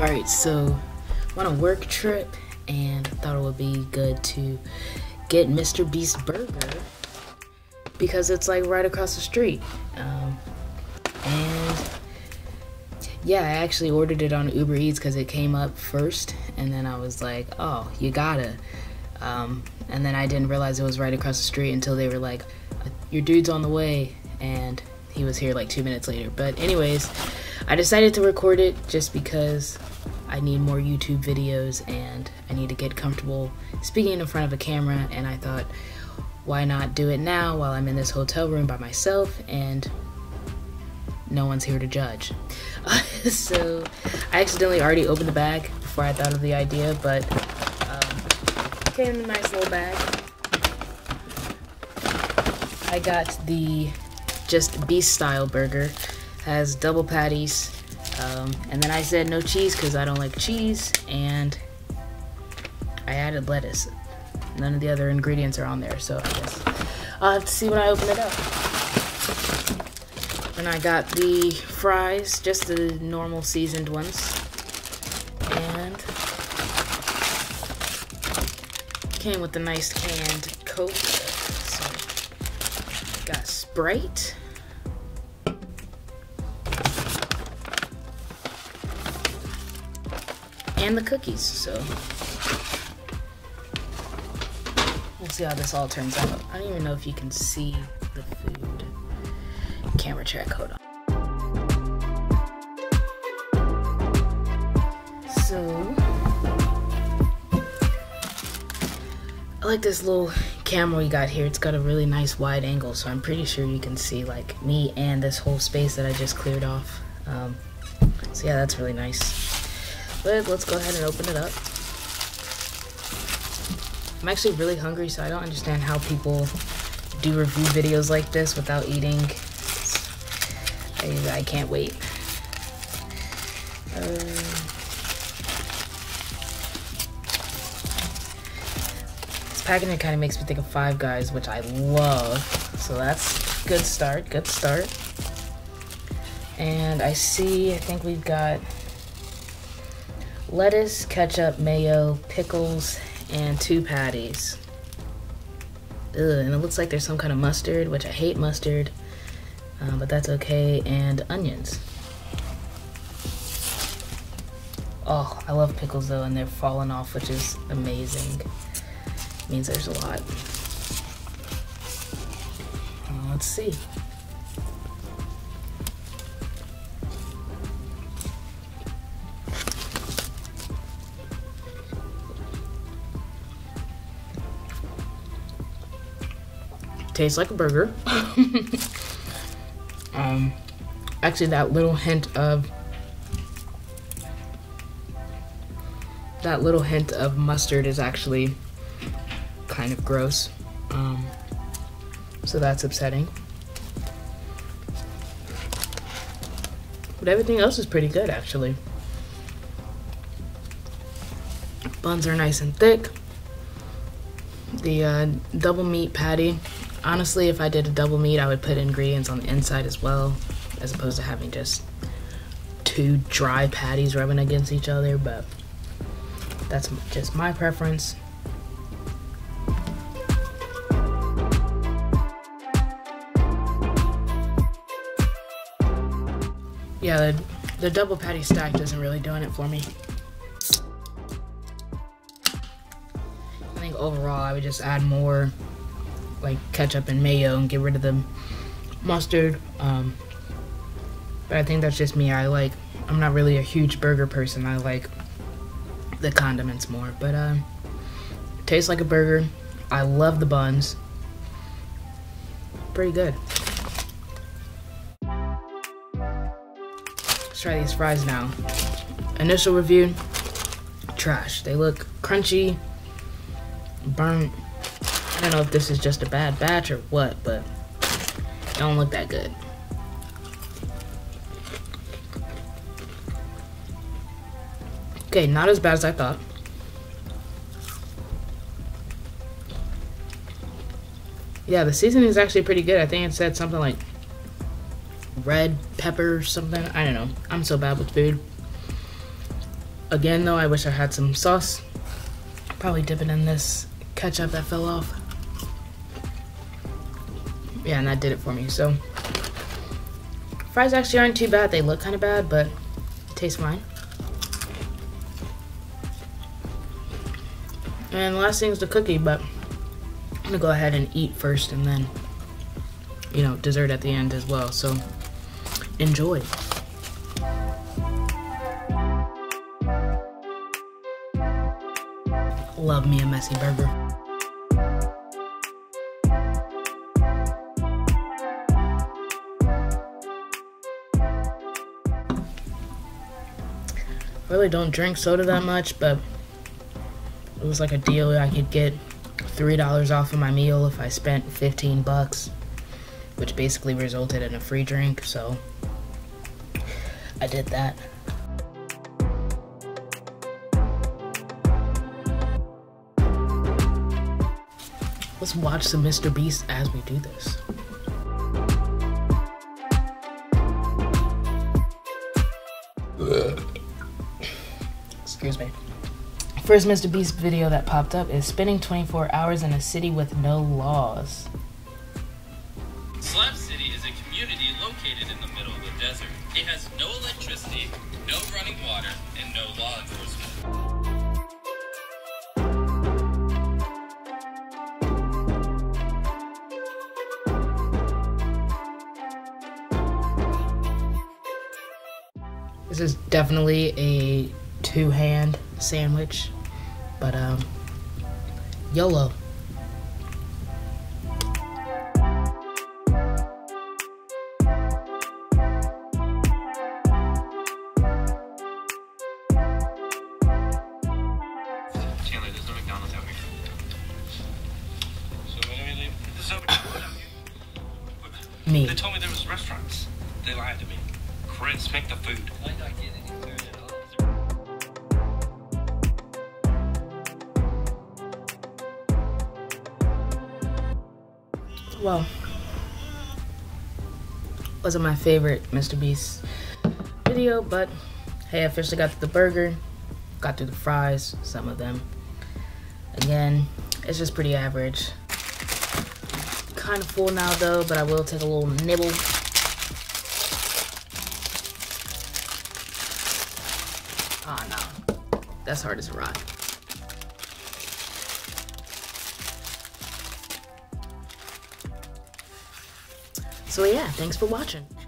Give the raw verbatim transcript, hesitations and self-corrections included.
Alright, so I'm on a work trip and I thought it would be good to get MrBeast Burger because it's like right across the street. Um, and yeah, I actually ordered it on Uber Eats because it came up first, and then I was like, oh, you gotta. Um, and then I didn't realize it was right across the street until they were like, your dude's on the way, and he was here like two minutes later. But anyways, I decided to record it just because I need more YouTube videos and I need to get comfortable speaking in front of a camera, and I thought, why not do it now while I'm in this hotel room by myself and no one's here to judge. Uh, so I accidentally already opened the bag before I thought of the idea, but um, came in a nice little bag. I got the Just Beast Style Burger. Has double patties, um, and then I said no cheese because I don't like cheese, and I added lettuce. None of the other ingredients are on there, so I guess I'll have to see when I open it up. And I got the fries, just the normal seasoned ones, and came with a nice canned Coke. So got Sprite. And the cookies, so we'll see how this all turns out. I don't even know if you can see the food. Camera check, hold on. So, I like this little camera we got here. It's got a really nice wide angle, so I'm pretty sure you can see like me and this whole space that I just cleared off. Um, so yeah, that's really nice. But let's go ahead and open it up. I'm actually really hungry, so I don't understand how people do review videos like this without eating. I, I can't wait. Uh, this packaging kind of makes me think of Five Guys, which I love. So that's a good start, good start. And I see, I think we've got lettuce, ketchup, mayo, pickles, and two patties. Ugh, and it looks like there's some kind of mustard, which I hate mustard, uh, but that's okay, and onions. Oh, I love pickles though, and they're falling off, which is amazing. It means there's a lot. Uh, let's see. Tastes like a burger. um, actually, that little hint of that little hint of mustard is actually kind of gross. Um, so that's upsetting. But everything else is pretty good, actually. Buns are nice and thick. The uh, double meat patty. Honestly, if I did a double meat, I would put ingredients on the inside as well, as opposed to having just two dry patties rubbing against each other, but that's just my preference. Yeah, the, the double patty stack isn't really doing it for me. I think overall, I would just add more like ketchup and mayo and get rid of the mustard. Um, but I think that's just me. I like, I'm not really a huge burger person. I like the condiments more, but uh, tastes like a burger. I love the buns. Pretty good. Let's try these fries now. Initial review, trash. They look crunchy, burnt. I don't know if this is just a bad batch or what, but it don't look that good. Okay, not as bad as I thought. Yeah, the seasoning is actually pretty good. I think it said something like red pepper or something. I don't know. I'm so bad with food. Again though, I wish I had some sauce. Probably dip it in this ketchup that fell off. Yeah, and that did it for me. So fries actually aren't too bad. They look kind of bad, but taste fine. And the last thing is the cookie, but I'm gonna go ahead and eat first and then, you know, dessert at the end as well. So enjoy. Love me a messy burger. I really don't drink soda that much, but it was like a deal. I could get three dollars off of my meal if I spent fifteen bucks, which basically resulted in a free drink, so I did that. Let's watch some MrBeast as we do this. Excuse me. First MrBeast video that popped up is spending twenty-four hours in a city with no laws. Slab City is a community located in the middle of the desert. It has no electricity, no running water, and no law enforcement. This is definitely a two-hand sandwich, but um, YOLO. Chandler, there's no McDonald's out here. So when did we leave? There's no McDonald's out here. Me. They told me there was restaurants. They lied to me. Chris, make the food. Well, wasn't my favorite MrBeast video, but hey, I officially got through the burger, got through the fries, some of them. Again, it's just pretty average. Kind of full now though, but I will take a little nibble. Oh no, that's hard as a rock. So yeah, thanks for watching.